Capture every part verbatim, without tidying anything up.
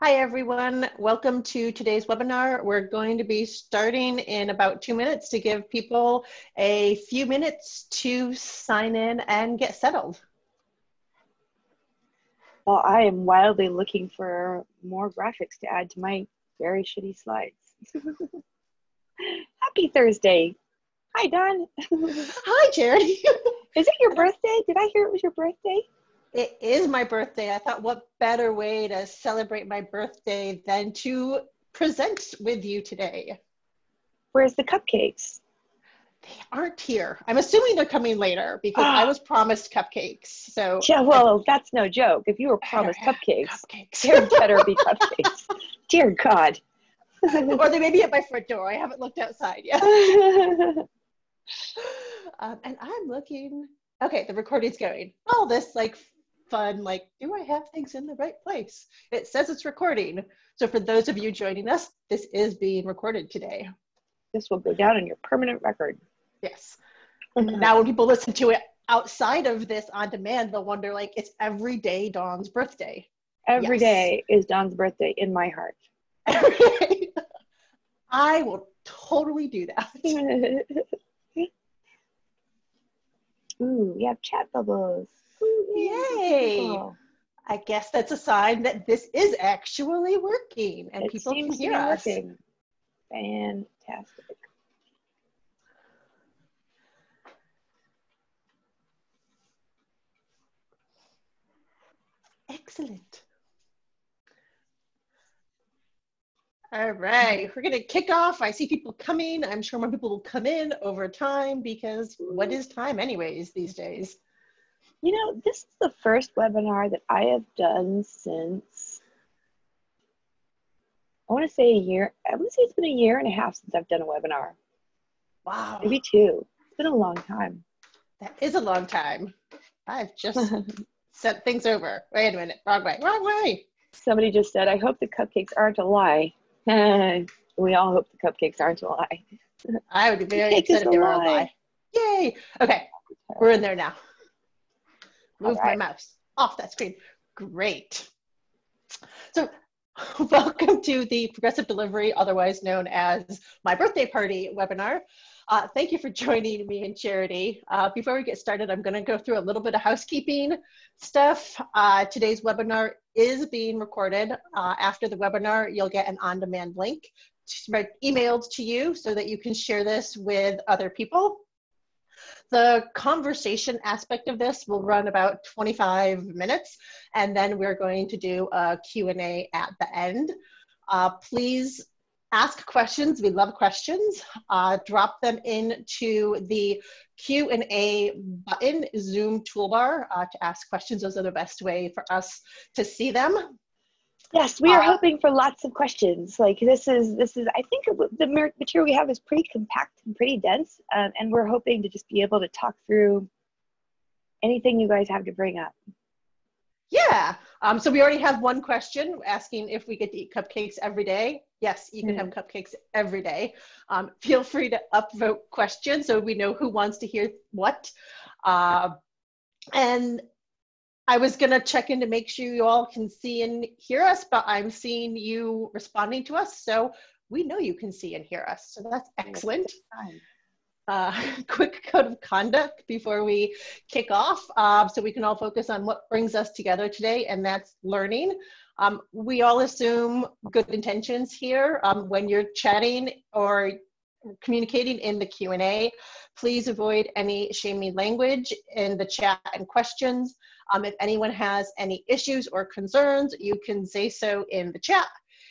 Hi everyone, welcome to today's webinar. We're going to be starting in about two minutes to give people a few minutes to sign in and get settled. Well, I am wildly looking for more graphics to add to my very shitty slides. Happy Thursday. Hi, Don. Hi, Charity. Is it your birthday? Did I hear it was your birthday? It is my birthday. I thought what better way to celebrate my birthday than to present with you today. Where's the cupcakes? They aren't here. I'm assuming they're coming later because oh. I was promised cupcakes. So yeah, well, that's no joke. If you were promised cupcakes, cupcakes, there better be cupcakes. Dear God. Or they may be at my front door. I haven't looked outside yet. um, and I'm looking. Okay, the recording's going. All this like fun, like, do I have things in the right place? It says it's recording. So for those of you joining us, this is being recorded today. This will go down in your permanent record. Yes. Mm-hmm. Now when people listen to it outside of this on demand, they'll wonder like, it's every day Dawn's birthday. Every yes. day is Dawn's birthday in my heart. Every day. I will totally do that. Ooh, we have chat bubbles. Ooh, yay! Yay. I guess that's a sign that this is actually working and it people can hear us. Working. Fantastic. Excellent. All right, we're gonna kick off. I see people coming. I'm sure more people will come in over time because what is time anyways these days? You know, this is the first webinar that I have done since, I wanna say a year. I wanna say it's been a year and a half since I've done a webinar. Wow. Maybe two. It's been a long time. That is a long time. I've just sent things over. Wait a minute, wrong way, wrong way. Somebody just said, I hope the cupcakes aren't a lie. We all hope the cupcakes aren't a lie. I would be very excited if they were a lie. Yay! Okay, we're in there now. Move my mouse off that screen. Great. So, welcome to the Progressive Delivery, otherwise known as My Birthday Party webinar. Uh, thank you for joining me and Charity. Uh, before we get started, I'm gonna go through a little bit of housekeeping stuff. Uh, today's webinar is being recorded. Uh, after the webinar, you'll get an on-demand link emailed to you so that you can share this with other people. The conversation aspect of this will run about twenty-five minutes, and then we're going to do a Q and A at the end. Uh, please, ask questions. We love questions. Uh, drop them into the Q and A button, Zoom toolbar uh, to ask questions. Those are the best way for us to see them. Yes, we are uh, hoping for lots of questions. Like this is, this is. I think the material we have is pretty compact and pretty dense, um, and we're hoping to just be able to talk through anything you guys have to bring up. Yeah, um, so we already have one question asking if we get to eat cupcakes every day. Yes, you can have cupcakes every day. Um, feel free to upvote questions so we know who wants to hear what. Uh, and I was gonna check in to make sure you all can see and hear us, but I'm seeing you responding to us. So we know you can see and hear us. So that's excellent. Uh, quick code of conduct before we kick off. Uh, so we can all focus on what brings us together today, and that's learning. Um, we all assume good intentions here. Um, when you're chatting or communicating in the Q and A, please avoid any shaming language in the chat and questions. Um, if anyone has any issues or concerns, you can say so in the chat.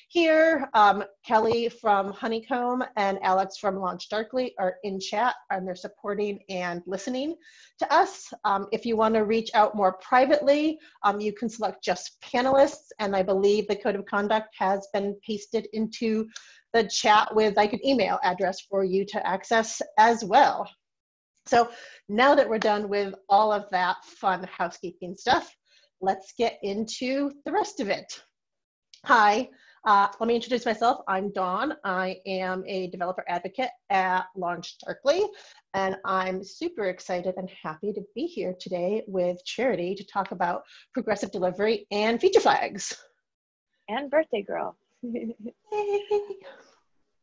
Here, um, Kelly from Honeycomb and Alex from LaunchDarkly are in chat, and they're supporting and listening to us. Um, if you want to reach out more privately, um, you can select just panelists, and I believe the code of conduct has been pasted into the chat with like an email address for you to access as well. So now that we're done with all of that fun housekeeping stuff, let's get into the rest of it. Hi. Uh, let me introduce myself. I'm Dawn. I am a developer advocate at LaunchDarkly, and I'm super excited and happy to be here today with Charity to talk about progressive delivery and feature flags. and birthday girl.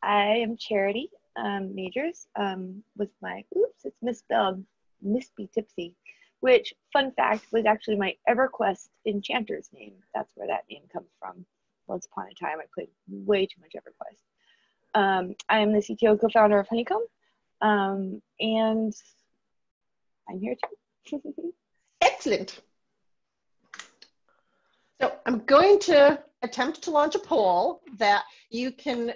I am Charity um, Majors um, with my, oops, it's misspelled, Misty Tipsy, which, fun fact, was actually my EverQuest enchanter's name. That's where that name comes from. Once upon a time, I played way too much EverQuest. Um, I am the C T O and co-founder of Honeycomb, um, and I'm here too. Excellent. So I'm going to attempt to launch a poll that you can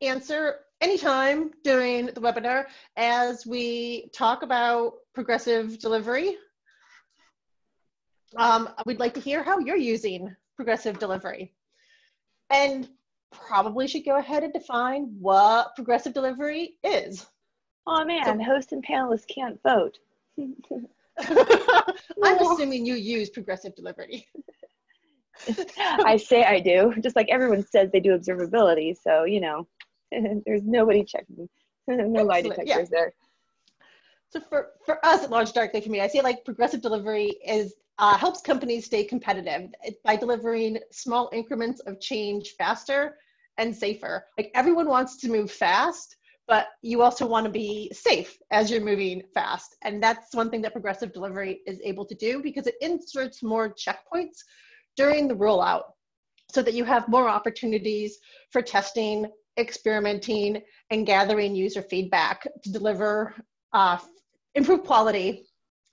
answer anytime during the webinar as we talk about progressive delivery. Um, we'd like to hear how you're using progressive delivery. And probably should go ahead and define what progressive delivery is. Oh man, so, host and panelists can't vote. I'm assuming you use progressive delivery. I say I do, just like everyone says they do observability, so you know, there's nobody checking, no lie detectors yeah. there. So for, for us at LaunchDarkly community, I say like progressive delivery is uh, helps companies stay competitive by delivering small increments of change faster and safer. Like everyone wants to move fast, but you also want to be safe as you're moving fast. And that's one thing that progressive delivery is able to do because it inserts more checkpoints during the rollout so that you have more opportunities for testing, experimenting, and gathering user feedback to deliver uh, improved quality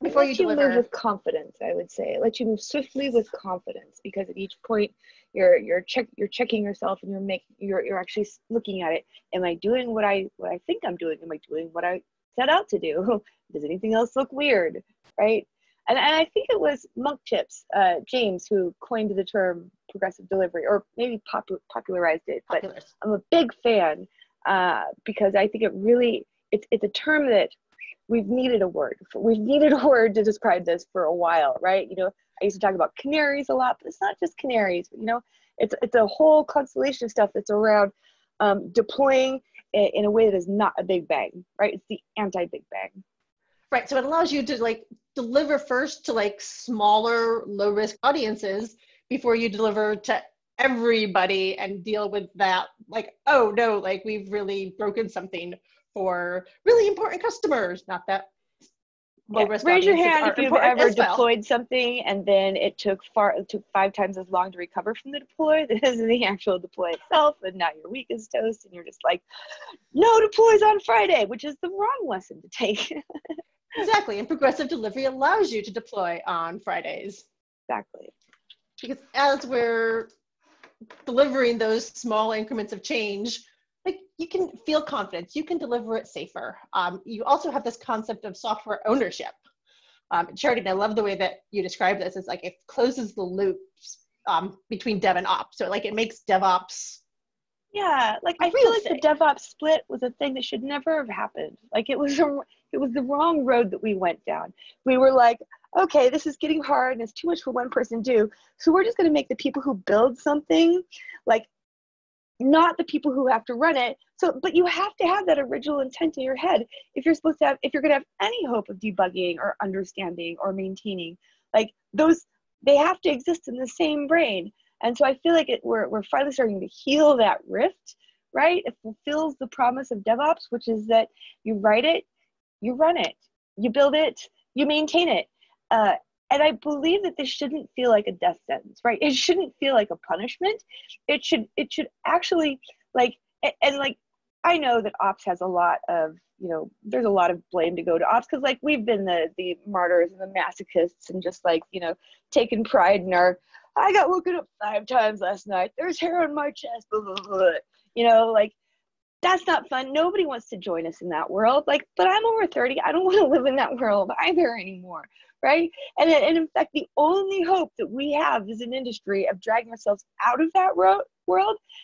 before you deliver. It lets you move with confidence, I would say. It lets you move swiftly with confidence because at each point you're you're check you're checking yourself and you're making you're you're actually looking at it. Am I doing what I what I think I'm doing? Am I doing what I set out to do? Does anything else look weird? Right? And, and I think it was Monk Chips, uh, James, who coined the term progressive delivery, or maybe popu popularized it. But Popular. I'm a big fan uh, because I think it really, it's, it's a term that we've needed a word. For, we've needed a word to describe this for a while, right? You know, I used to talk about canaries a lot, but it's not just canaries. You know, it's, it's a whole constellation of stuff that's around um, deploying in, in a way that is not a big bang, right? It's the anti-big bang. Right, so it allows you to like deliver first to like smaller, low-risk audiences before you deliver to everybody and deal with that like, oh no, like we've really broken something for really important customers. Not that low-risk audiences are important as well. Raise your hand if you've ever deployed something and then it took far it took five times as long to recover from the deploy than the actual deploy itself, and now your week is toast and you're just like, no deploys on Friday, which is the wrong lesson to take. Exactly, and progressive delivery allows you to deploy on Fridays. Exactly. Because as we're delivering those small increments of change, like you can feel confidence, you can deliver it safer. Um, you also have this concept of software ownership. Um, Charity, and I love the way that you describe this, it's like it closes the loops um, between dev and ops. So like it makes DevOps. Yeah, like I feel like the DevOps split was a thing that should never have happened. Like it was a, it was the wrong road that we went down. We were like, okay, this is getting hard and it's too much for one person to do. So we're just gonna make the people who build something, like not the people who have to run it. So, but you have to have that original intent in your head if you're supposed to have, if you're gonna have any hope of debugging or understanding or maintaining, like those, they have to exist in the same brain. And so I feel like it, we're, we're finally starting to heal that rift, right? It fulfills the promise of DevOps, which is that you write it, you run it, you build it, you maintain it. Uh, and I believe that this shouldn't feel like a death sentence, right? It shouldn't feel like a punishment. It should, it should actually like, and, and like, I know that ops has a lot of, you know, there's a lot of blame to go to ops because like we've been the, the martyrs and the masochists and just like, you know, taking pride in our, I got woken up five times last night. There's hair on my chest. Blah, blah, blah. You know, like, that's not fun. Nobody wants to join us in that world. Like, but I'm over thirty. I don't want to live in that world either anymore, right? And, and in fact, the only hope that we have as an industry of dragging ourselves out of that world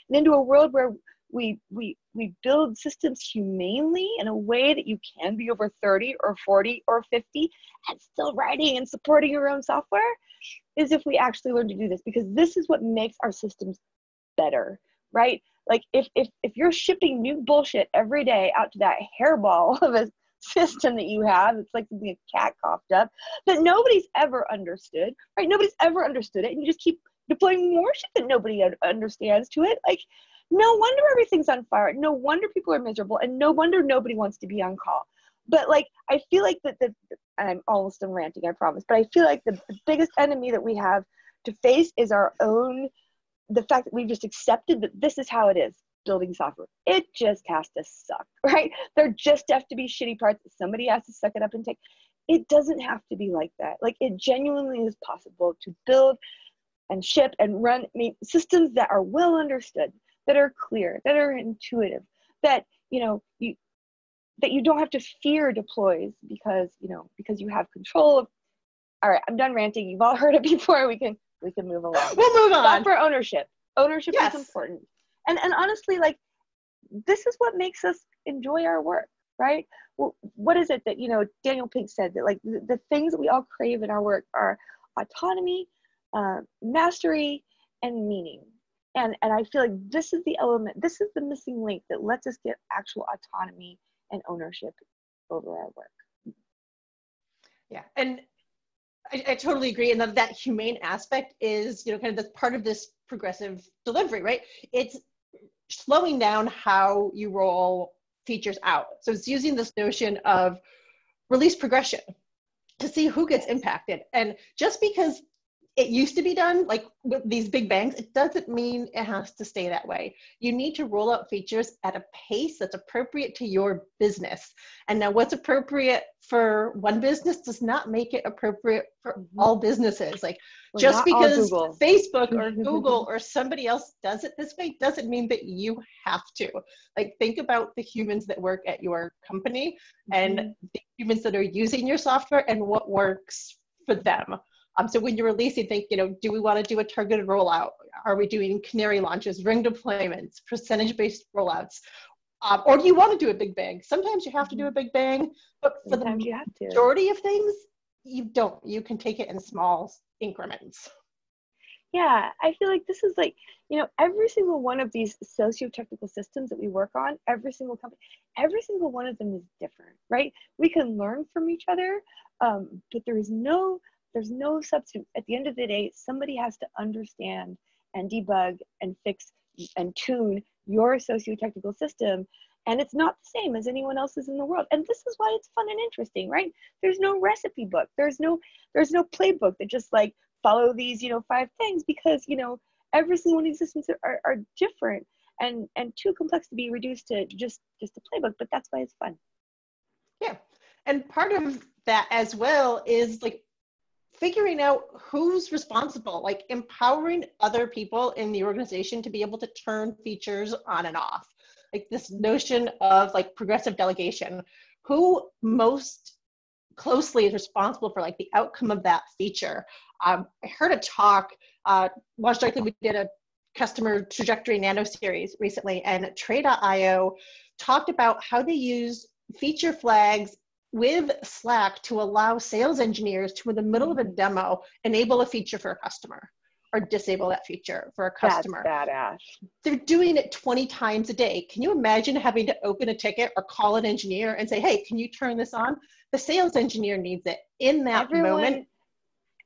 and into a world where we, we, we build systems humanely in a way that you can be over thirty or forty or fifty and still writing and supporting your own software is if we actually learn to do this, because this is what makes our systems better, right? Like if, if, if you're shipping new bullshit every day out to that hairball of a system that you have, it's like something a cat coughed up, that nobody's ever understood, right? Nobody's ever understood it. And you just keep deploying more shit that nobody understands to it. Like, no wonder everything's on fire. No wonder people are miserable, and no wonder nobody wants to be on call. But like, I feel like that the, and I'm almost done ranting, I promise, but I feel like the, the biggest enemy that we have to face is our own, the fact that we've just accepted that this is how it is building software. It just has to suck, right? There just have to be shitty parts that somebody has to suck it up and take. It doesn't have to be like that. Like, it genuinely is possible to build and ship and run I mean, systems that are well understood, that are clear, that are intuitive, that, you know, you, that you don't have to fear deploys because, you know, because you have control of, all right, I'm done ranting. You've all heard it before. We can, we can move along. We'll move on. Software ownership. Ownership yes. is important. And, and honestly, like, this is what makes us enjoy our work, right? Well, what is it that, you know, Daniel Pink said that, like, the, the things that we all crave in our work are autonomy, uh, mastery, and meaning. And, and I feel like this is the element, this is the missing link that lets us get actual autonomy and ownership over our work. Yeah, and I, I totally agree. And that, that humane aspect is, you know, kind of the part of this progressive delivery, right? It's slowing down how you roll features out. So it's using this notion of release progression to see who gets impacted. And just because it used to be done, like with these big bangs, it doesn't mean it has to stay that way. You need to roll out features at a pace that's appropriate to your business. And now what's appropriate for one business does not make it appropriate for mm-hmm. all businesses. Like, well, just because Facebook or Google or somebody else does it this way doesn't mean that you have to. Like, think about the humans that work at your company mm-hmm. and the humans that are using your software and what works for them. Um, so when you're releasing, think, you know, do we want to do a targeted rollout? Are we doing canary launches, ring deployments, percentage-based rollouts? Um, or do you want to do a big bang? Sometimes you have to do a big bang, but for Sometimes the you have to. majority of things, you don't. You can take it in small increments. Yeah, I feel like this is like, you know, every single one of these socio-technical systems that we work on, every single company, every single one of them is different, right? We can learn from each other, um, but there is no... There's no substitute. At the end of the day, somebody has to understand and debug and fix and tune your socio-technical system. And it's not the same as anyone else's in the world. And this is why it's fun and interesting, right? There's no recipe book. There's no, there's no playbook that just like follow these, you know, five things because, you know, every single one of these systems are, are different and, and too complex to be reduced to just, just a playbook, but that's why it's fun. Yeah. And part of that as well is like, figuring out who's responsible, like empowering other people in the organization to be able to turn features on and off. Like this notion of like progressive delegation, who most closely is responsible for like the outcome of that feature. Um, I heard a talk, uh, LaunchDarkly, we did a customer trajectory nano series recently, and Tray dot i o talked about how they use feature flags with Slack to allow sales engineers to, in the middle of a demo, enable a feature for a customer or disable that feature for a customer. That's badass. They're doing it twenty times a day. Can you imagine having to open a ticket or call an engineer and say, hey, can you turn this on? The sales engineer needs it in that everyone, moment.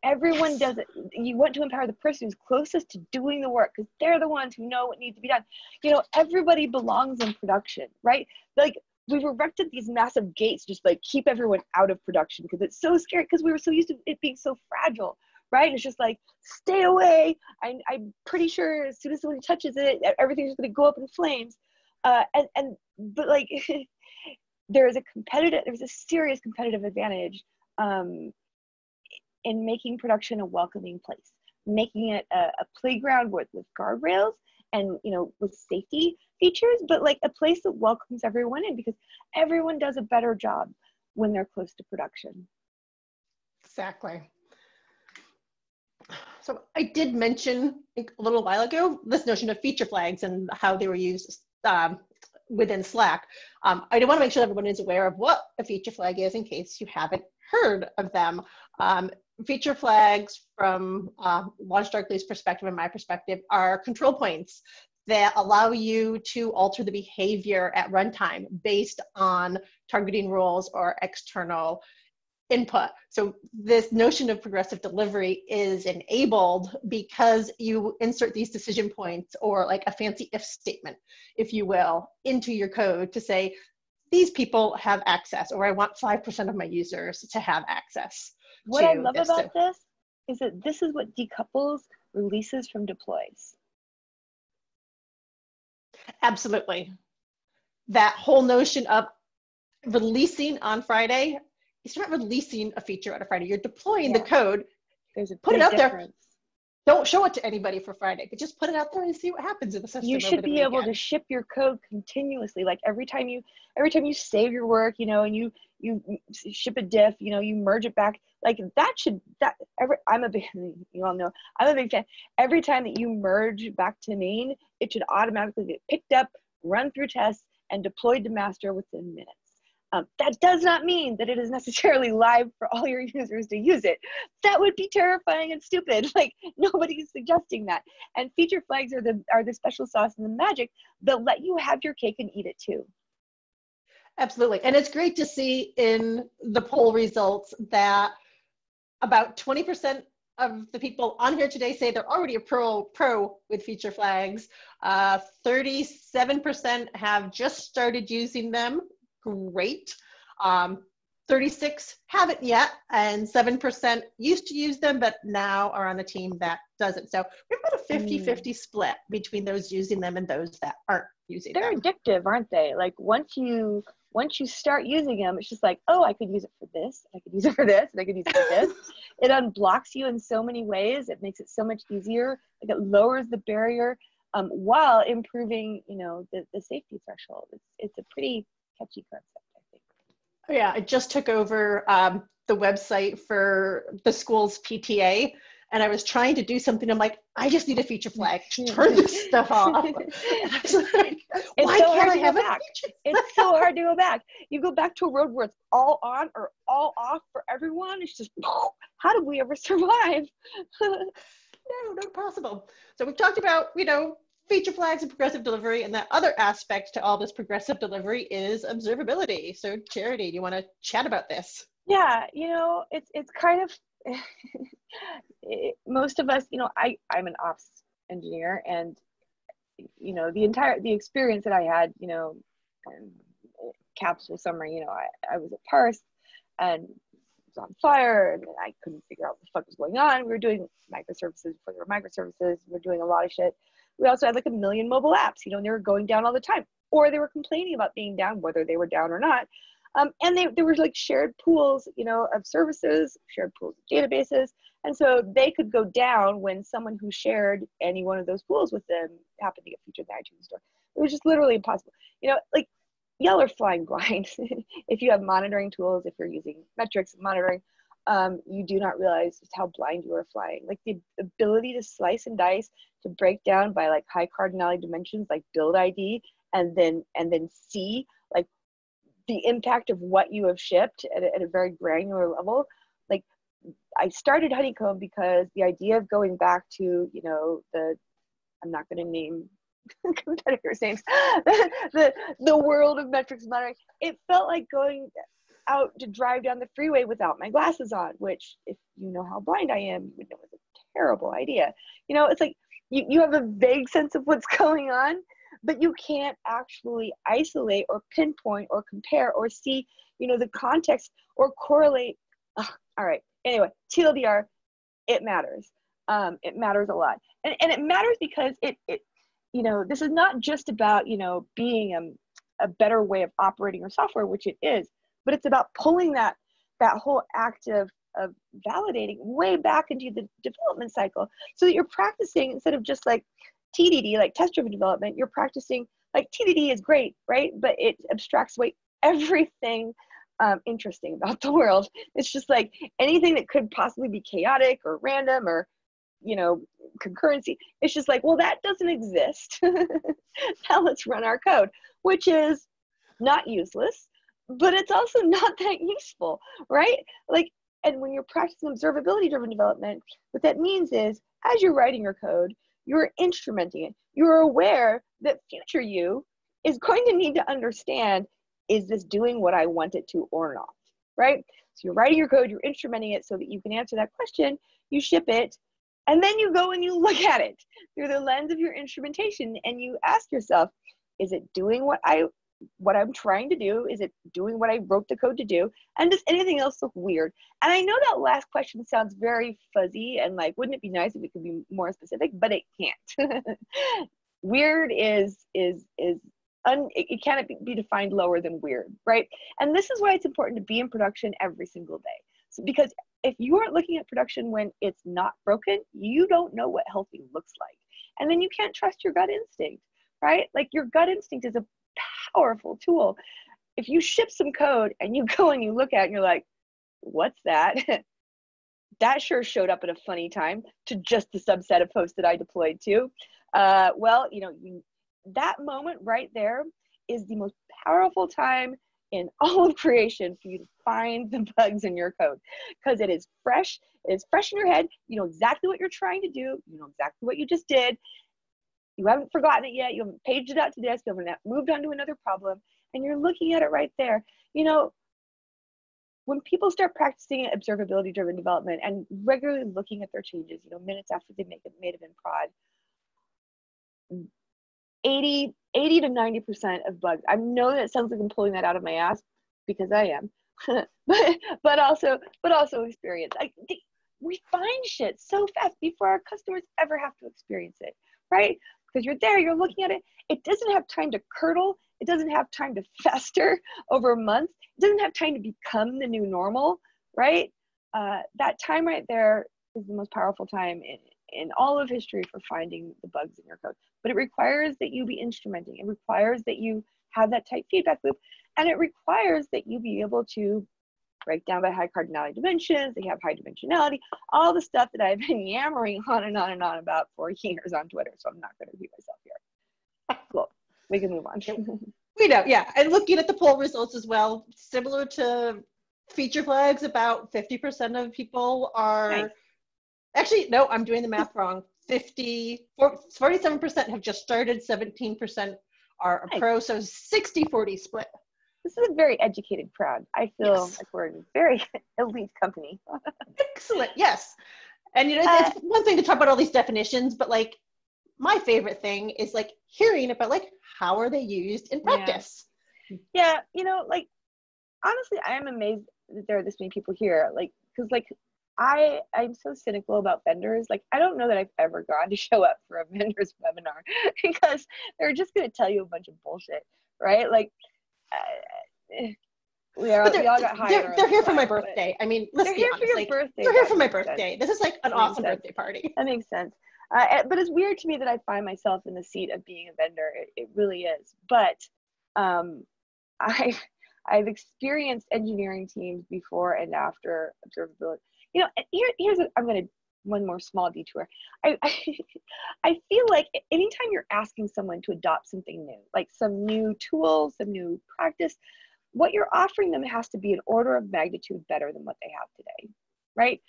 Everyone yes. does it. You want to empower the person who's closest to doing the work because they're the ones who know what needs to be done. You know, everybody belongs in production, right? Like, we've erected these massive gates just like keep everyone out of production because it's so scary because we were so used to it being so fragile, right? It's just like, stay away. I, I'm pretty sure as soon as somebody touches it, everything's just going to go up in flames. Uh, and, and but like, there is a competitive, there's a serious competitive advantage um, in making production a welcoming place, making it a, a playground with, with guardrails and, you know, with safety features, but like a place that welcomes everyone in because everyone does a better job when they're close to production. Exactly. So I did mention a little while ago this notion of feature flags and how they were used um, within Slack. Um, I do want to make sure everyone is aware of what a feature flag is in case you haven't heard of them. Um, Feature flags from uh, LaunchDarkly's perspective and my perspective are control points that allow you to alter the behavior at runtime based on targeting rules or external input. So this notion of progressive delivery is enabled because you insert these decision points, or like a fancy if statement, if you will, into your code to say, these people have access, or I want five percent of my users to have access. What I love about this is that this is what decouples releases from deploys. Absolutely. That whole notion of releasing on Friday, it's not releasing a feature on a Friday. You're deploying yeah. the code, There's a put it out difference. there. Don't show it to anybody for Friday, but just put it out there and see what happens in the system. You should be able to ship your code continuously. Like every time you, every time you save your work, you know, and you, you ship a diff, you know, you merge it back. Like that should, that every, I'm a big, you all know, I'm a big fan. Every time that you merge back to main, it should automatically get picked up, run through tests, and deployed to master within minutes. Um, that does not mean that it is necessarily live for all your users to use it. That would be terrifying and stupid. Like nobody's suggesting that. And feature flags are the are the special sauce and the magic that let you have your cake and eat it too. Absolutely. And it's great to see in the poll results that about twenty percent of the people on here today say they're already a pro pro with feature flags. Uh, thirty-seven percent have just started using them. Great. Um, thirty-six haven't yet, and seven percent used to use them, but now are on the team that doesn't. So we've got a fifty fifty mm. split between those using them and those that aren't using They're them. They're addictive, aren't they? Like once you, once you start using them, it's just like, oh, I could use it for this, I could use it for this, and I could use it for this. It unblocks you in so many ways. It makes it so much easier. Like it lowers the barrier um, while improving, you know, the, the safety threshold. It's, it's a pretty catchy concept, I think. Yeah, I just took over um, the website for the school's P T A, and I was trying to do something. I'm like, I just need a feature flag. Turn this stuff off. Like, why so can't I have back? A it's so hard to go back. You go back to a world where it's all on or all off for everyone. It's just, how did we ever survive? No, not possible. So we've talked about, you know, feature flags and progressive delivery, and that other aspect to all this progressive delivery is observability. So Charity, do you want to chat about this? Yeah, you know, it's it's kind of, it, most of us, you know, I, I'm an ops engineer, and, you know, the entire, the experience that I had, you know, um, capsule summary, you know, I, I was at Parse, and it was on fire, and I couldn't figure out what the fuck was going on. We were doing microservices before there were microservices. We were doing a lot of shit. We also had like a million mobile apps, you know, and they were going down all the time, or they were complaining about being down, whether they were down or not. Um, and they, there was like shared pools, you know, of services, shared pools of databases. And so they could go down when someone who shared any one of those pools with them happened to get featured in the iTunes store. It was just literally impossible. You know, like y'all are flying blind. If you have monitoring tools, if you're using metrics and monitoring, Um, you do not realize just how blind you are flying. Like the ability to slice and dice, to break down by like high cardinality dimensions, like build I D, and then and then see like the impact of what you have shipped at a, at a very granular level. Like I started Honeycomb because the idea of going back to, you know, the, I'm not going to name competitors' names, the the world of metrics monitoring. It felt like going out to drive down the freeway without my glasses on, which if you know how blind I am, you would know it's a terrible idea. You know, it's like you, you have a vague sense of what's going on, but you can't actually isolate or pinpoint or compare or see, you know, the context or correlate. Ugh, all right. Anyway, T L D R, it matters. Um, it matters a lot. And, and it matters because it, it, you know, this is not just about, you know, being um, a better way of operating your software, which it is, but it's about pulling that that whole act of, of validating way back into the development cycle so that you're practicing instead of just like T D D, like test-driven development, you're practicing, like T D D is great, right? But it abstracts away everything um, interesting about the world. It's just like anything that could possibly be chaotic or random or, you know, concurrency. It's just like, well, that doesn't exist. Now let's run our code, which is not useless, but it's also not that useful, right? Like, and when you're practicing observability-driven development, what that means is as you're writing your code, you're instrumenting it. You're aware that future you is going to need to understand, is this doing what I want it to or not? right? So you're writing your code, you're instrumenting it so that you can answer that question, you ship it, and then you go and you look at it through the lens of your instrumentation and you ask yourself, is it doing what, I, what I'm trying to do? Is it doing what I wrote the code to do? And does anything else look weird? And I know that last question sounds very fuzzy and like, wouldn't it be nice if it could be more specific, but it can't. Weird is, is, is un, it can't be defined lower than weird, right? And this is why it's important to be in production every single day. So because if you aren't looking at production when it's not broken, you don't know what healthy looks like. And then you can't trust your gut instinct, right? Like your gut instinct is a powerful tool. If you ship some code and you go and you look at it and you're like, what's that? That sure showed up at a funny time to just the subset of posts that I deployed to. Uh, well, you know, you, that moment right there is the most powerful time in all of creation for you to find the bugs in your code, because it is fresh, it is fresh in your head, you know exactly what you're trying to do, you know exactly what you just did, you haven't forgotten it yet, you haven't paged it out to disk, you haven't moved on to another problem, and you're looking at it right there. You know, when people start practicing observability-driven development and regularly looking at their changes, you know, minutes after they make it, made it in prod, eighty to ninety percent of bugs. I know that it sounds like I'm pulling that out of my ass, because I am, but, but also, but also experience. I, they, we find shit so fast before our customers ever have to experience it, right? Because you're there, you're looking at it. It doesn't have time to curdle. It doesn't have time to fester over months. It doesn't have time to become the new normal, right? Uh, that time right there is the most powerful time in in all of history for finding the bugs in your code. But it requires that you be instrumenting. It requires that you have that tight feedback loop. And it requires that you be able to break down by high cardinality dimensions, they have high dimensionality, all the stuff that I've been yammering on and on and on about for years on Twitter. So I'm not gonna repeat myself here. Cool, we can move on. We know, yeah. And looking at the poll results as well, similar to feature flags, about fifty percent of people are, nice. Actually, no, I'm doing the math wrong. forty-seven percent have just started, seventeen percent are a pro, so sixty forty split. This is a very educated crowd. I feel yes. like we're in a very elite company. Excellent, yes. And you know, uh, it's one thing to talk about all these definitions, but like, my favorite thing is like hearing about like, how are they used in practice? Yeah, yeah, you know, like, honestly, I am amazed that there are this many people here. Like, cause like, I, I'm so cynical about vendors. Like, I don't know that I've ever gone to show up for a vendor's webinar because they're just going to tell you a bunch of bullshit, right? Like, uh, we, are, we all got hired. They're, they're here for my birthday. I mean, let's be honest. They're here for your birthday. They're here for my birthday. This is like an awesome birthday party. That makes sense. Uh, but it's weird to me that I find myself in the seat of being a vendor. It, it really is. But um, I, I've experienced engineering teams before and after observability. You know, here, here's a, I'm going to one more small detour. I, I I feel like anytime you're asking someone to adopt something new, like some new tool, some new practice, what you're offering them has to be an order of magnitude better than what they have today, right?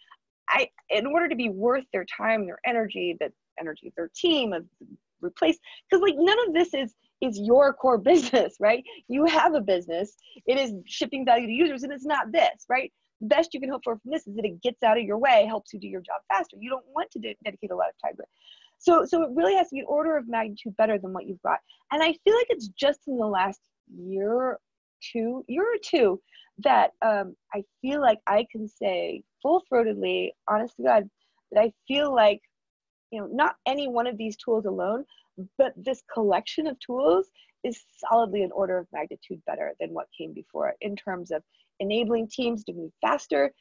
I in order to be worth their time, their energy, the energy of their team, of replace, because like none of this is is your core business, right? You have a business. It is shipping value to users, and it's not this, right? Best you can hope for from this is that it gets out of your way, helps you do your job faster. You don't want to de dedicate a lot of time to it. So, so it really has to be an order of magnitude better than what you've got. And I feel like it's just in the last year, two, year or two that um, I feel like I can say full-throatedly, honest to God, that I feel like, you know, not any one of these tools alone, but this collection of tools is solidly an order of magnitude better than what came before it in terms of enabling teams to move faster,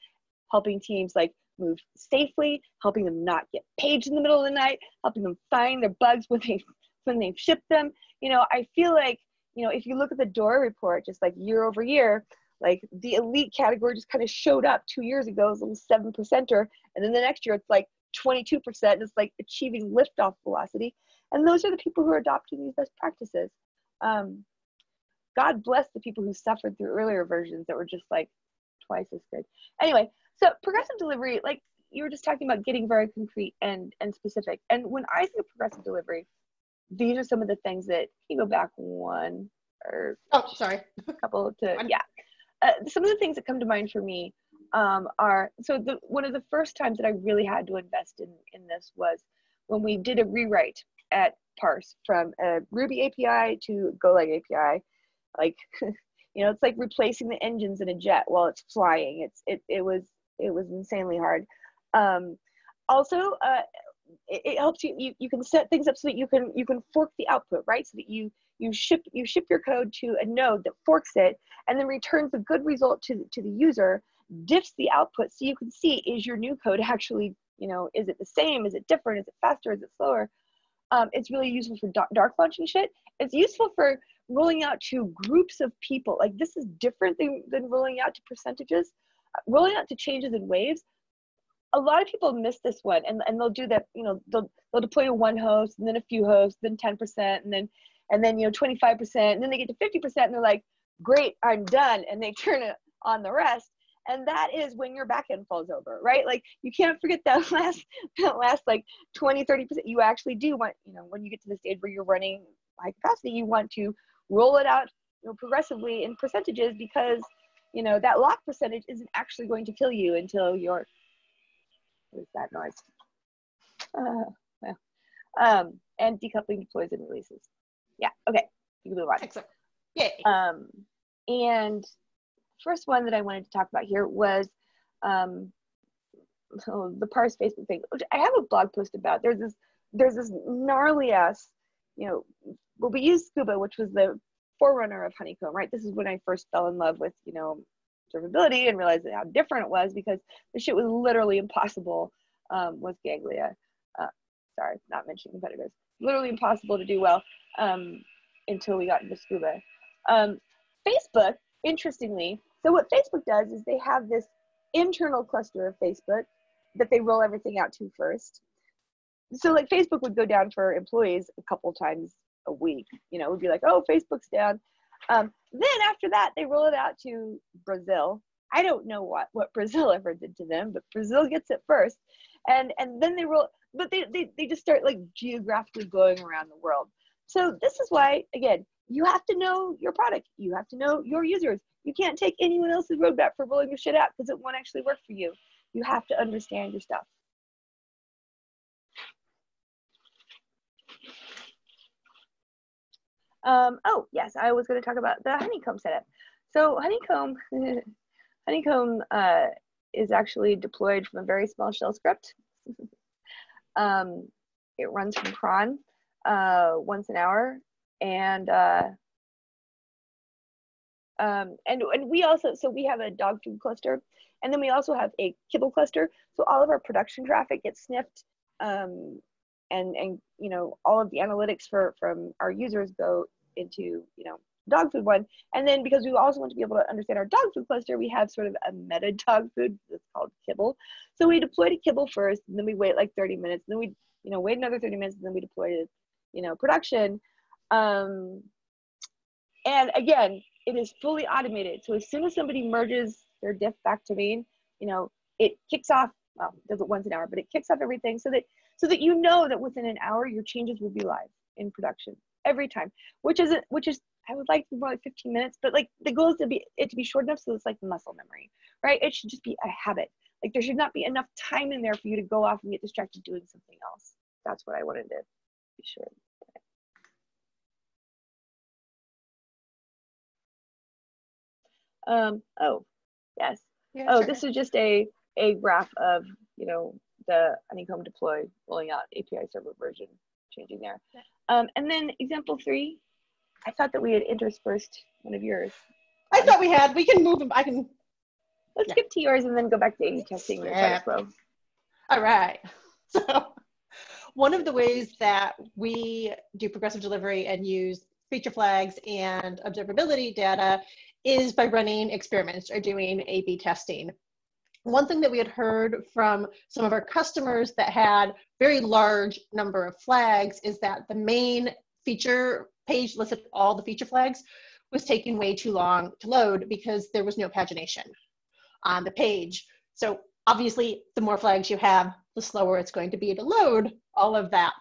helping teams like move safely, helping them not get paged in the middle of the night, helping them find their bugs when they when they've shipped them. You know, I feel like, you know, if you look at the DORA report, just like year over year, like the elite category just kind of showed up two years ago as a little seven percenter, and then the next year it's like twenty-two percent. It's like achieving liftoff velocity, and those are the people who are adopting these best practices. Um, God bless the people who suffered through earlier versions that were just like twice as good. Anyway, so progressive delivery, like you were just talking about getting very concrete and, and specific. And when I think of progressive delivery, these are some of the things that, can you go back one or? Oh, sorry. A couple to, I'm, yeah. uh, some of the things that come to mind for me um, are, so the, one of the first times that I really had to invest in, in this was when we did a rewrite at Parse from a Ruby A P I to Golang A P I. Like, you know, it's like replacing the engines in a jet while it's flying. It's, it, it was, it was insanely hard. Um, also, uh, it, it helps you, you, you can set things up so that you can, you can fork the output, right? So that you, you ship, you ship your code to a node that forks it and then returns a good result to, to the user, diffs the output so you can see, is your new code actually, you know, is it the same? Is it different? Is it faster? Is it slower? Um, it's really useful for dark launching shit. It's useful for rolling out to groups of people. Like, this is different than, than rolling out to percentages. Rolling out to changes in waves, a lot of people miss this one, and, and they'll do that, you know, they'll, they'll deploy to one host, and then a few hosts, then ten percent, and then, and then, you know, twenty-five percent, and then they get to fifty percent, and they're like, great, I'm done, and they turn it on the rest, and that is when your backend falls over, right? Like, you can't forget that last, that last like, twenty, thirty percent, you actually do want, you know, when you get to the stage where you're running high capacity, you want to roll it out, you know, progressively in percentages, because, you know, that lock percentage isn't actually going to kill you until you're, what is that noise? Uh, well, um, and decoupling deploys and releases. Yeah, okay, you can move on. Excellent. Yay. Um, and first one that I wanted to talk about here was um, oh, the Parse Facebook thing, which I have a blog post about. There's this, there's this gnarly ass, you know, well, we used Scuba, which was the forerunner of Honeycomb, right? This is when I first fell in love with, you know, observability and realized how different it was, because the shit was literally impossible um, with Ganglia. Uh, sorry, not mentioning competitors. Literally impossible to do well um, until we got into Scuba. Um, Facebook, interestingly, so what Facebook does is they have this internal cluster of Facebook that they roll everything out to first. So like Facebook would go down for employees a couple times a week, you know, it would be like, oh, Facebook's down. Um, then after that, they roll it out to Brazil. I don't know what, what Brazil ever did to them, but Brazil gets it first. And, and then they roll, but they, they, they just start like geographically going around the world. So this is why, again, you have to know your product. You have to know your users. You can't take anyone else's roadmap for rolling your shit out because it won't actually work for you. You have to understand your stuff. Um, oh, yes, I was going to talk about the Honeycomb setup. So Honeycomb, Honeycomb uh, is actually deployed from a very small shell script. um, it runs from cron uh, once an hour. And, uh, um, and, and we also, so we have a dog food cluster. And then we also have a kibble cluster. So all of our production traffic gets sniffed. Um, And, and, you know, all of the analytics for, from our users go into, you know, dog food one. And then because we also want to be able to understand our dog food cluster, we have sort of a meta dog food that's called kibble. So we deploy to kibble first, and then we wait like thirty minutes, and then we, you know, wait another thirty minutes, and then we deploy to, you know, production. Um, and again, it is fully automated. So as soon as somebody merges their diff back to main, you know, it kicks off, well, it does it once an hour, but it kicks off everything so that so that you know that within an hour, your changes will be live in production every time, which is, which is I would like to be more like fifteen minutes, but like the goal is to be, it to be short enough so it's like muscle memory, right? It should just be a habit. Like there should not be enough time in there for you to go off and get distracted doing something else. That's what I wanted to be sure. Um, oh, yes. Yeah, oh, sure. This is just a, a graph of, you know, the Honeycomb deploy rolling out A P I server version, changing there. Yeah. Um, and then example three, I thought that we had interspersed one of yours. I um, thought we had, we can move them, I can. Let's yeah. skip to yours and then go back to A B testing. Yeah. All right, so one of the ways that we do progressive delivery and use feature flags and observability data is by running experiments or doing A B testing. One thing that we had heard from some of our customers that had very large number of flags is that the main feature page listed all the feature flags was taking way too long to load because there was no pagination on the page. So obviously the more flags you have, the slower it's going to be to load all of that.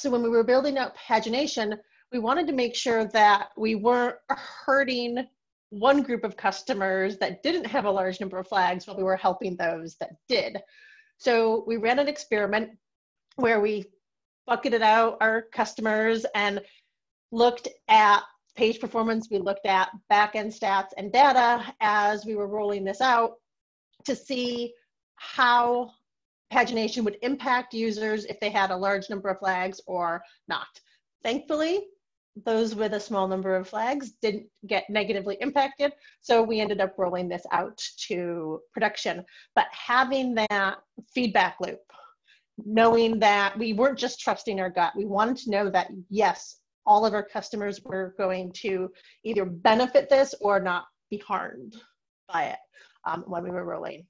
So when we were building up pagination, we wanted to make sure that we weren't hurting one group of customers that didn't have a large number of flags, while we were helping those that did. So we ran an experiment where we bucketed out our customers and looked at page performance. We looked at backend stats and data as we were rolling this out to see how pagination would impact users if they had a large number of flags or not. Thankfully, those with a small number of flags didn't get negatively impacted, so we ended up rolling this out to production. But having that feedback loop, knowing that we weren't just trusting our gut, we wanted to know that, yes, all of our customers were going to either benefit this or not be harmed by it um, when we were rolling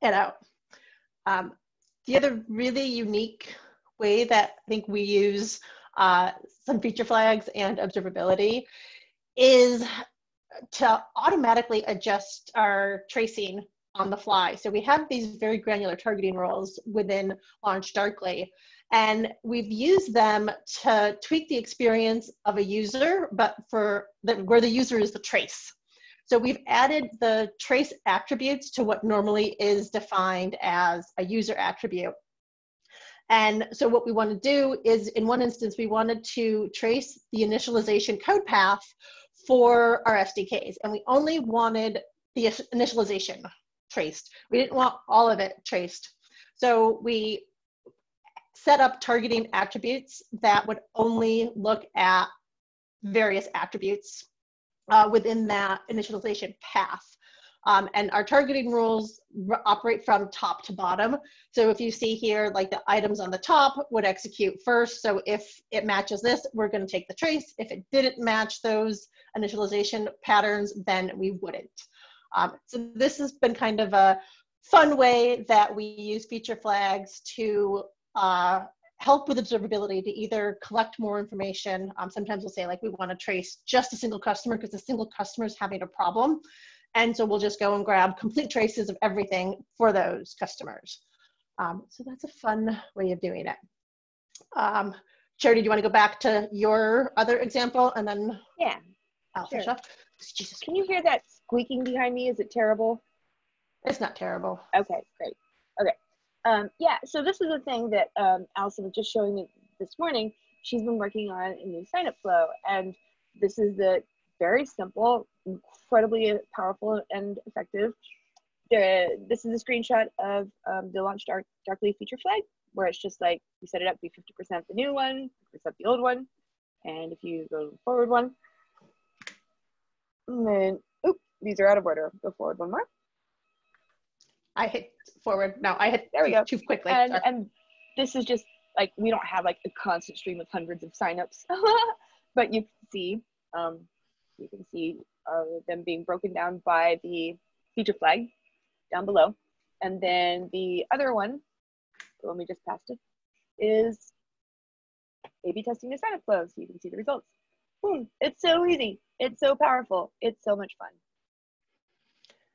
it out. Um, the other really unique way that I think we use uh, some feature flags and observability is to automatically adjust our tracing on the fly. So we have these very granular targeting rules within LaunchDarkly, and we've used them to tweak the experience of a user, but for the, where the user is the trace. So we've added the trace attributes to what normally is defined as a user attribute. And so what we want to do is, in one instance, we wanted to trace the initialization code path for our S D Ks, and we only wanted the initialization traced. We didn't want all of it traced. So we set up targeting attributes that would only look at various attributes uh, within that initialization path. Um, and our targeting rules operate from top to bottom. So if you see here, like the items on the top would execute first. So if it matches this, we're going to take the trace. If it didn't match those initialization patterns, then we wouldn't. Um, so this has been kind of a fun way that we use feature flags to uh, help with observability, to either collect more information. Um, sometimes we'll say, like, we want to trace just a single customer because the single customer is having a problem. And so we'll just go and grab complete traces of everything for those customers. Um, so that's a fun way of doing it. Um, Charity, do you want to go back to your other example? And then yeah, I'll finish up. Jesus. Can you hear that squeaking behind me? Is it terrible? It's not terrible. Okay, great. Okay. Um, yeah, so this is a thing that um, Allison was just showing me this morning. She's been working on a new sign-up flow, and this is the very simple, incredibly powerful and effective. The, this is a screenshot of um, the LaunchDarkly feature flag, where it's just like, you set it up to be fifty percent the new one, fifty percent the old one, and if you go to the forward one, and then, oop, these are out of order. Go forward one more. I hit forward. No, I hit, there we go. Too quickly. And, and this is just like, we don't have like a constant stream of hundreds of signups, but you can see, um, you can see uh, them being broken down by the feature flag down below. And then the other one, the one we just passed it, is A B testing the signup flow, so you can see the results. Boom. It's so easy. It's so powerful. It's so much fun.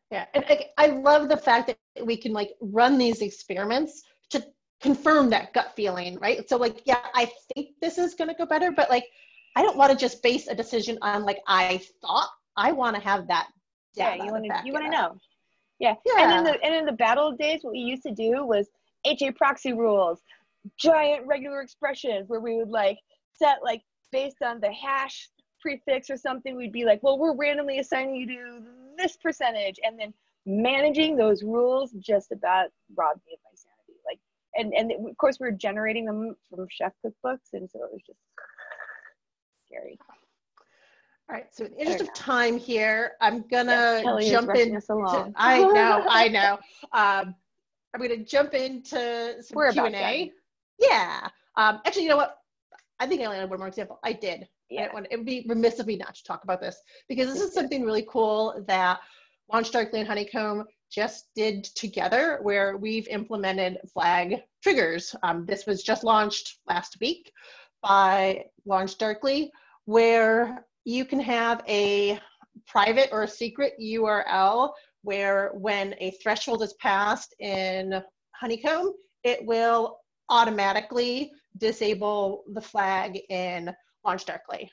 Yeah, and I, I love the fact that we can like run these experiments to confirm that gut feeling, right? So like, yeah, I think this is going to go better, but like, I don't want to just base a decision on like, I thought. I want to have that data. Yeah, you want to, you want to know. Yeah. yeah. And in the, and in the battle days, what we used to do was H A proxy rules, giant regular expressions where we would like set like, based on the hash prefix or something, we'd be like, well, we're randomly assigning you to this percentage. And then managing those rules just about robbed me of my sanity. Like, and, and of course, we were generating them from chef cookbooks. And so it was just scary. All right. So in the interest of time here, I'm going to jump in. I know, I know. Um, I'm going to jump into some Q and A. Yeah. Um, actually, you know what? I think I only had one more example. I did. Yeah. I didn't want to, it would be remiss of me not to talk about this, because this is something really cool that LaunchDarkly and Honeycomb just did together, where we've implemented flag triggers. Um, this was just launched last week by LaunchDarkly, where you can have a private or a secret U R L where when a threshold is passed in Honeycomb, it will automatically disable the flag in LaunchDarkly.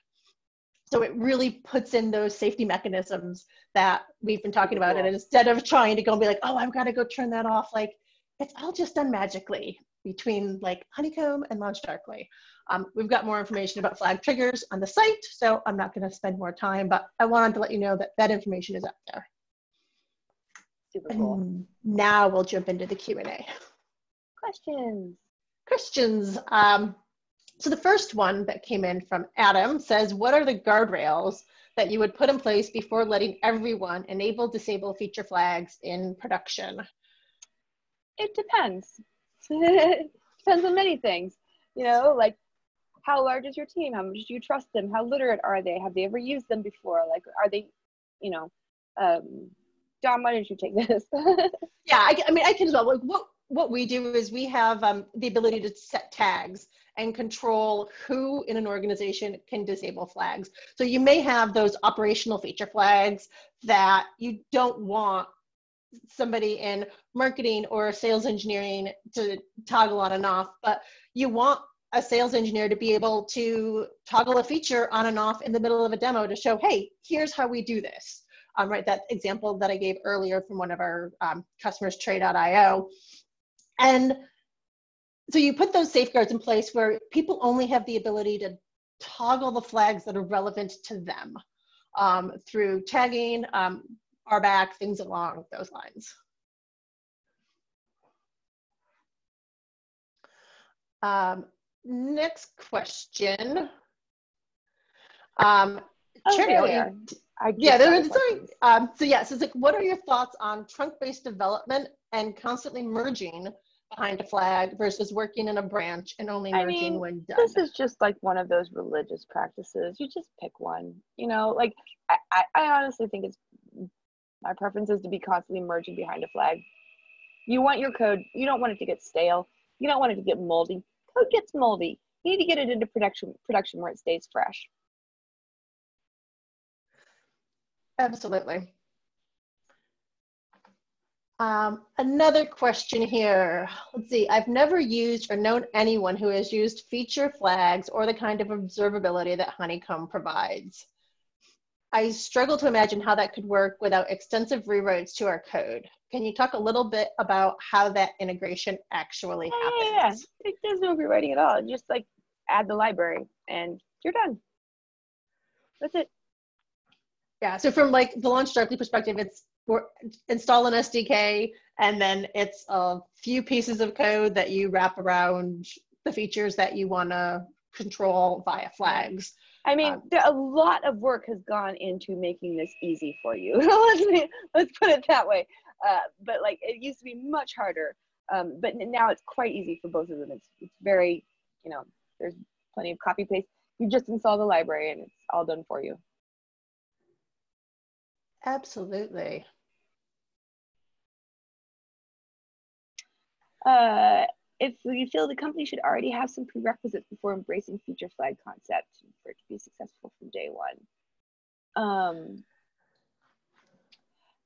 So it really puts in those safety mechanisms that we've been talking about. Cool. And instead of trying to go and be like, oh, I've got to go turn that off, like it's all just done magically between like Honeycomb and LaunchDarkly. Um, we've got more information about flag triggers on the site, so I'm not going to spend more time, but I wanted to let you know that that information is up there. Super cool. And now we'll jump into the Q and A. Questions. Questions. Um, so the first one that came in from Adam says, what are the guardrails that you would put in place before letting everyone enable, disable feature flags in production? It depends. It depends on many things. You know, like how large is your team? How much do you trust them? How literate are they? Have they ever used them before? Like, are they, you know, um, John, why don't you take this? Yeah, I, I mean, I can as well. Like, what, what we do is we have um, the ability to set tags and control who in an organization can disable flags. So you may have those operational feature flags that you don't want somebody in marketing or sales engineering to toggle on and off, but you want a sales engineer to be able to toggle a feature on and off in the middle of a demo to show, hey, here's how we do this. Um, right, that example that I gave earlier from one of our um, customers, Tray dot i o. And so you put those safeguards in place where people only have the ability to toggle the flags that are relevant to them um, through tagging, um, R B A C, things along those lines. Um, next question. Um, oh, Charity, there are. I yeah, there was, sorry. Um, so yes, yeah, so it's like, what are your thoughts on trunk-based development and constantly merging behind a flag versus working in a branch and only merging I mean, when done? This is just like one of those religious practices. You just pick one, you know, like I, I, I honestly think it's, my preference is to be constantly merging behind a flag. You want your code, you don't want it to get stale. You don't want it to get moldy. Code gets moldy. You need to get it into production, production where it stays fresh. Absolutely. Um, another question here. Let's see. I've never used or known anyone who has used feature flags or the kind of observability that Honeycomb provides. I struggle to imagine how that could work without extensive rewrites to our code. Can you talk a little bit about how that integration actually happens? Yeah, yeah, yeah. There's no rewriting at all. Just like add the library and you're done. That's it. Yeah, so from like the LaunchDarkly perspective, it's we're install an S D K, and then it's a few pieces of code that you wrap around the features that you want to control via flags. I mean, um, there, a lot of work has gone into making this easy for you. let's, let's put it that way. Uh, but like, it used to be much harder, um, but now it's quite easy for both of them. It's, it's very, you know, there's plenty of copy paste. You just install the library and it's all done for you. Absolutely. Uh, if you feel the company should already have some prerequisites before embracing feature flag concept for it to be successful from day one. Um,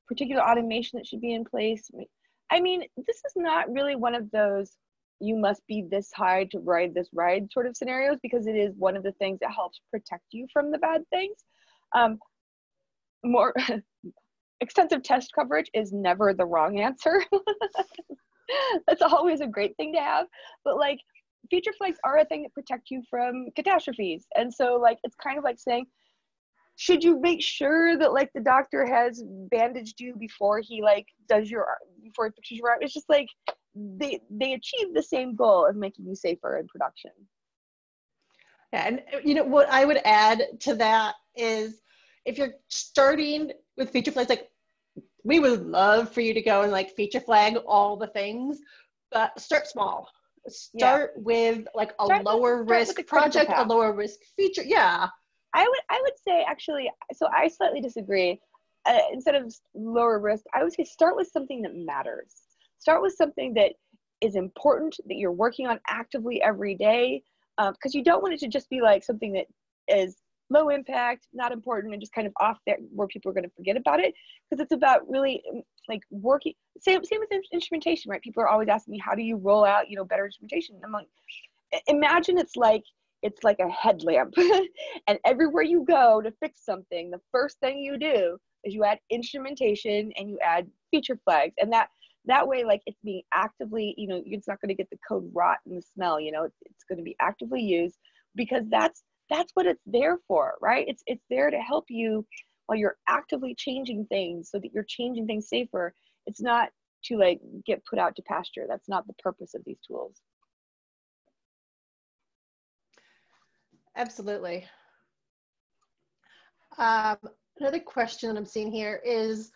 particular automation that should be in place. I mean, this is not really one of those you must be this high to ride this ride sort of scenarios, because it is one of the things that helps protect you from the bad things. Um, more extensive test coverage is never the wrong answer. That's always a great thing to have, but like feature flags are a thing that protect you from catastrophes. And so like, it's kind of like saying, should you make sure that like the doctor has bandaged you before he like does your, before he fixes your arm? It's just like, they, they achieve the same goal of making you safer in production. Yeah, and you know, what I would add to that is, if you're starting with feature flags, like we would love for you to go and like feature flag all the things, but start small. Start yeah. with like a start lower with, risk project, a lower risk feature. Yeah. I would, I would say actually, so I slightly disagree. Uh, instead of lower risk, I would say start with something that matters. Start with something that is important, that you're working on actively every day. Um, cause you don't want it to just be like something that is low impact, not important, and just kind of off there where people are going to forget about it. Because it's about really like working, same, same with instrumentation, right? People are always asking me, how do you roll out, you know, better instrumentation? I'm like, imagine it's like it's like a headlamp. And everywhere you go to fix something, the first thing you do is you add instrumentation and you add feature flags. And that that way, like, it's being actively, you know, it's not going to get the code rot and the smell, you know, it's, it's going to be actively used, because that's that's what it's there for, right? It's it's there to help you while you're actively changing things so that you're changing things safer. It's not to like get put out to pasture. That's not the purpose of these tools. Absolutely. Um, another question that I'm seeing here is,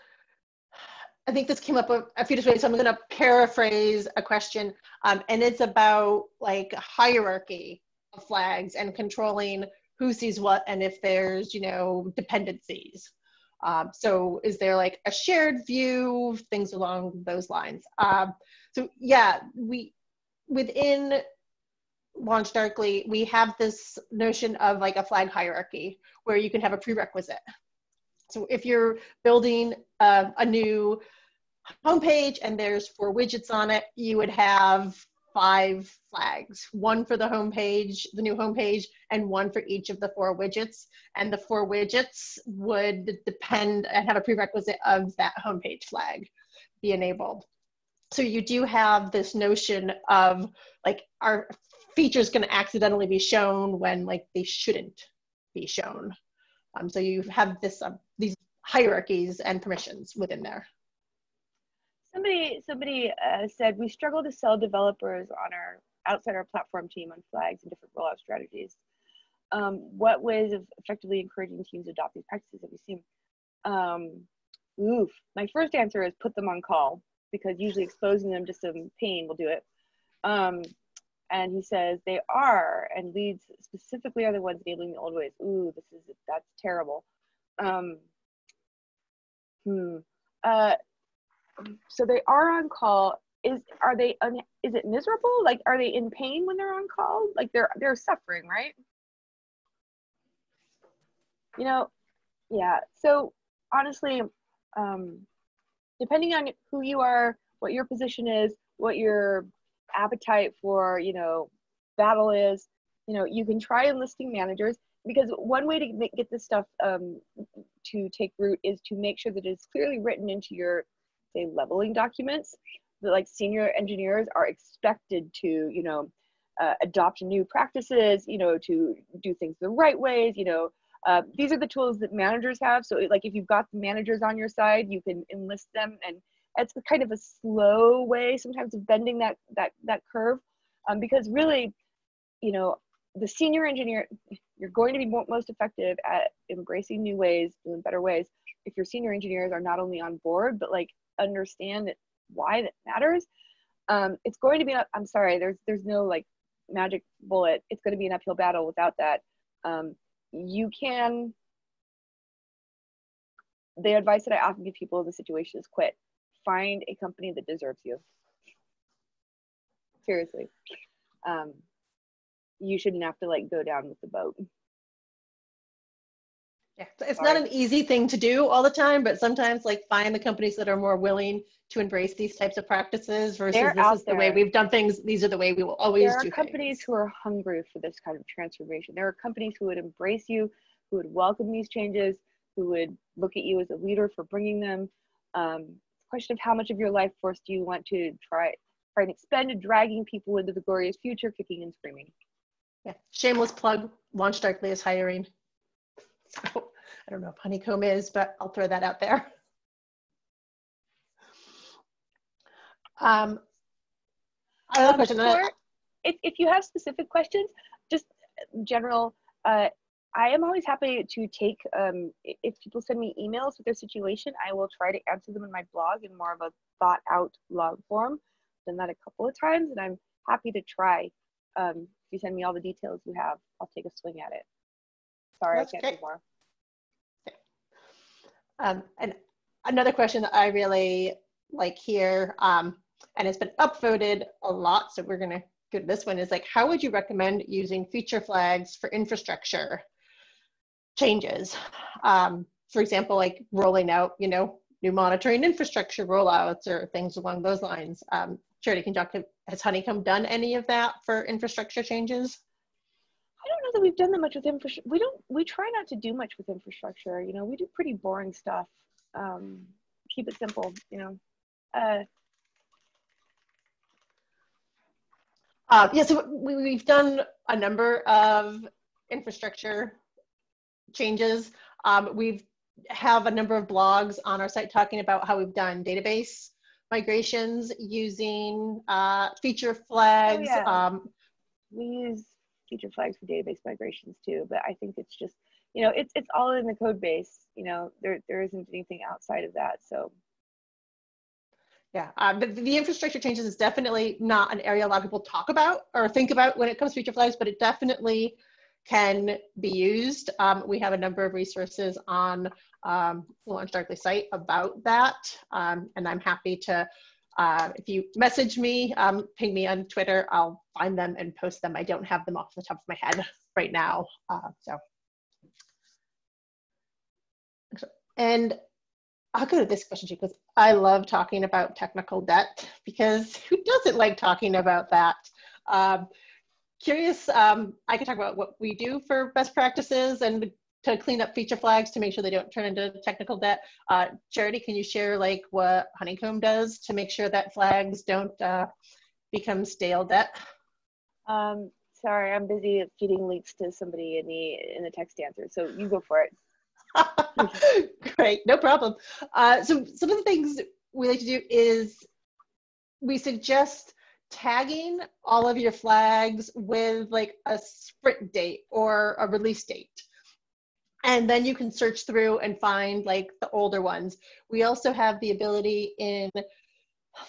I think this came up a, a few different ways, so I'm going to paraphrase a question, um, and it's about like hierarchy of flags and controlling who sees what and if there's, you know, dependencies. Um, so is there like a shared view, things along those lines? Um, so yeah, we within LaunchDarkly, we have this notion of like a flag hierarchy where you can have a prerequisite. So if you're building uh, a new homepage and there's four widgets on it, you would have five flags, one for the homepage, the new homepage, and one for each of the four widgets. And the four widgets would depend and have a prerequisite of that homepage flag be enabled. So you do have this notion of like, our features can accidentally be shown when like they shouldn't be shown. Um, so you have this, uh, these hierarchies and permissions within there. Somebody, somebody uh, said, we struggle to sell developers on our outside our platform team on flags and different rollout strategies. Um, what ways of effectively encouraging teams to adopt these practices have you seen? Um, oof, my first answer is put them on call, because usually exposing them to some pain will do it. Um, And he says they are, and leads specifically are the ones enabling the old ways. Ooh, this is, that's terrible. Um, hmm. Uh, so they are on call. Is are they? Un, is it miserable? Like, are they in pain when they're on call? Like, they're they're suffering, right? You know, yeah. So honestly, um, depending on who you are, what your position is, what your appetite for, you know, battle is, you know, you can try enlisting managers, because one way to get this stuff um, to take root is to make sure that it's clearly written into your, say, leveling documents that like senior engineers are expected to, you know, uh, adopt new practices, you know, to do things the right ways, you know, uh, these are the tools that managers have. So like if you've got the managers on your side, you can enlist them, and it's kind of a slow way sometimes of bending that that that curve, um, because really, you know, the senior engineer, you're going to be most effective at embracing new ways, doing better ways, if your senior engineers are not only on board, but like understand that why that matters. Um, it's going to be, I'm sorry, there's there's no like magic bullet. It's going to be an uphill battle without that. Um, you can, the advice that I often give people in the situation is quit. Find a company that deserves you. Seriously. Um, you shouldn't have to like go down with the boat. Yeah, it's Sorry. Not an easy thing to do all the time, but sometimes like find the companies that are more willing to embrace these types of practices versus They're this is there. The way we've done things. These are the way we will always do things. There are do companies things. who are hungry for this kind of transformation. There are companies who would embrace you, who would welcome these changes, who would look at you as a leader for bringing them. Um, Question of how much of your life force do you want to try, try and expend, dragging people into the glorious future, kicking and screaming. Yeah, shameless plug. LaunchDarkly is hiring. So, I don't know if Honeycomb is, but I'll throw that out there. Um, another um, question. Or, if if you have specific questions, just general. Uh, I am always happy to take, um, if people send me emails with their situation, I will try to answer them in my blog in more of a thought out log form. I've done that a couple of times, and I'm happy to try. Um, if you send me all the details you have, I'll take a swing at it. Sorry, That's I can't great. do more. Okay. Um, and another question that I really like here, um, and it's been upvoted a lot, so we're gonna go to this one, is like, how would you recommend using feature flags for infrastructure changes? Um, for example, like rolling out, you know, new monitoring infrastructure rollouts or things along those lines. Um, Charity, can you talk to, has Honeycomb done any of that for infrastructure changes? I that we've done that much with infrastructure. We don't, we try not to do much with infrastructure. You know, we do pretty boring stuff. Um, keep it simple, you know. Uh, uh, yeah, so we, we've done a number of infrastructure changes. Um, we've have a number of blogs on our site talking about how we've done database migrations using uh, feature flags. Oh, yeah. um, we use feature flags for database migrations too, but I think it's just, you know, it's, it's all in the code base, you know, there, there isn't anything outside of that, so. Yeah, uh, but the infrastructure changes is definitely not an area a lot of people talk about or think about when it comes to feature flags, but it definitely can be used. Um, we have a number of resources on um, the LaunchDarkly site about that. Um, and I'm happy to, uh, if you message me, um, ping me on Twitter, I'll find them and post them. I don't have them off the top of my head right now, uh, so. And I'll go to this question too, because I love talking about technical debt, because who doesn't like talking about that? Um, Curious, um, I could talk about what we do for best practices and to clean up feature flags to make sure they don't turn into technical debt. Uh, Charity, can you share like what Honeycomb does to make sure that flags don't uh, become stale debt? Um, sorry, I'm busy feeding links to somebody in the, in the text answer, so you go for it. Great, no problem. Uh, so some of the things we like to do is we suggest tagging all of your flags with like a sprint date or a release date. And then you can search through and find like the older ones. We also have the ability in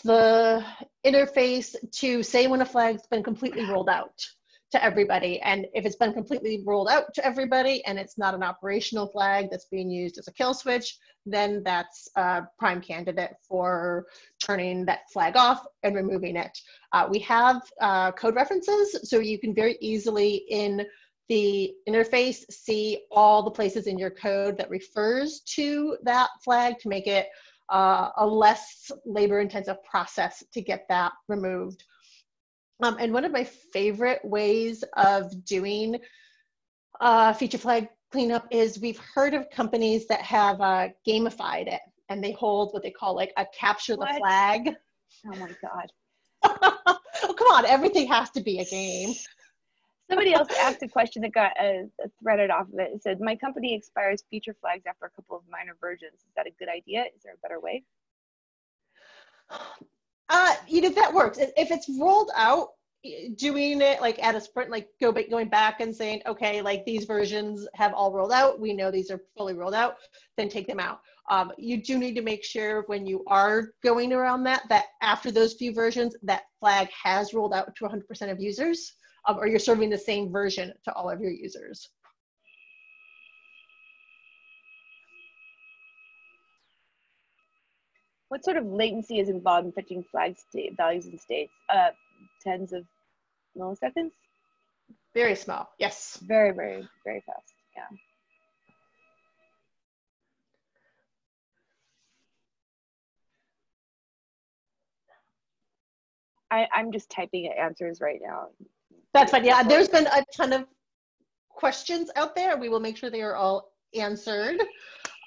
the interface to say when a flag's been completely rolled out to everybody. And if it's been completely rolled out to everybody and it's not an operational flag that's being used as a kill switch, then that's a prime candidate for turning that flag off and removing it. Uh, we have uh, code references, so you can very easily in the interface see all the places in your code that refers to that flag to make it uh, a less labor-intensive process to get that removed. Um, and one of my favorite ways of doing uh, feature flag cleanup is we've heard of companies that have uh, gamified it, and they hold what they call like a capture what? the flag. Oh my God. Oh, come on, everything has to be a game. Somebody else asked a question that got uh, threaded off of it. It said, my company expires feature flags after a couple of minor versions. Is that a good idea? Is there a better way? Uh, you know, that works. If it's rolled out, doing it like at a sprint, like go back, going back and saying, okay, like these versions have all rolled out. We know these are fully rolled out, then take them out. Um, you do need to make sure when you are going around that, that after those few versions, that flag has rolled out to one hundred percent of users, um, or you're serving the same version to all of your users. What sort of latency is involved in fetching flag state values and states? Uh, tens of milliseconds? Very small, yes. Very, very, very fast, yeah. I, I'm just typing answers right now. That's fine, yeah. There's been a ton of questions out there. We will make sure they are all answered.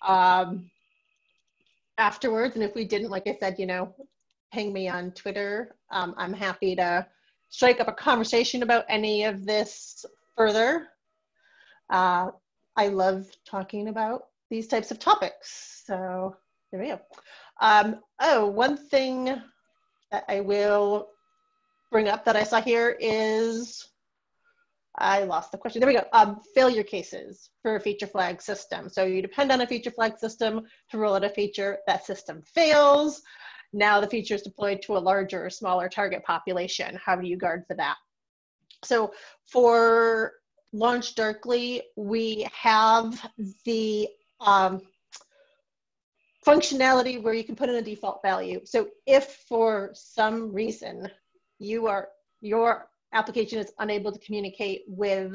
Um, afterwards, and if we didn't, like I said, you know, ping me on Twitter. Um, I'm happy to strike up a conversation about any of this further. Uh, I love talking about these types of topics, so there we go. Um, oh, one thing that I will bring up that I saw here is, I lost the question. There we go. Um, failure cases for a feature flag system. So you depend on a feature flag system to roll out a feature. That system fails. Now the feature is deployed to a larger or smaller target population. How do you guard for that? So for LaunchDarkly, we have the um, functionality where you can put in a default value. So if for some reason you are, your application is unable to communicate with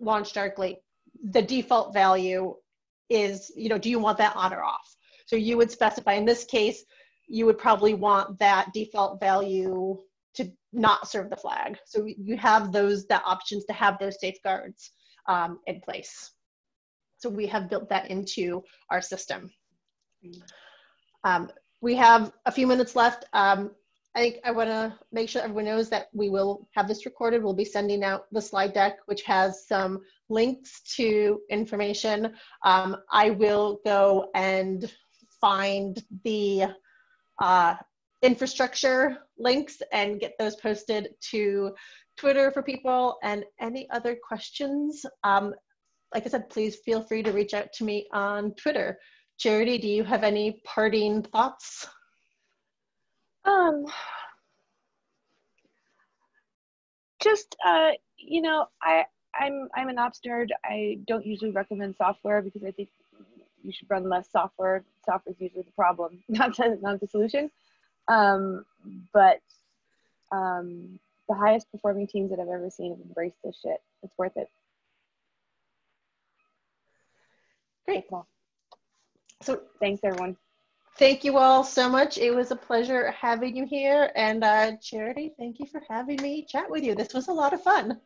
LaunchDarkly, the default value is, you know, do you want that on or off? So you would specify, in this case, you would probably want that default value to not serve the flag. So you have those, the options to have those safeguards um, in place. So we have built that into our system. Um, we have a few minutes left. Um, I think I want to make sure everyone knows that we will have this recorded. We'll be sending out the slide deck, which has some links to information. Um, I will go and find the uh, infrastructure links and get those posted to Twitter for people. And any other questions, um, like I said, please feel free to reach out to me on Twitter. Charity, do you have any parting thoughts? Um, just, uh, you know, I, I'm, I'm an ops nerd. I don't usually recommend software because I think you should run less software. Software is usually the problem, not the, not the solution. Um, but, um, the highest performing teams that I've ever seen have embraced this shit. It's worth it. Great. So thanks everyone. Thank you all so much. It was a pleasure having you here. And uh, Charity, thank you for having me chat with you. This was a lot of fun.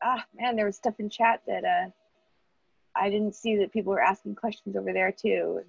Ah, man, there was stuff in chat that uh, I didn't see that people were asking questions over there too.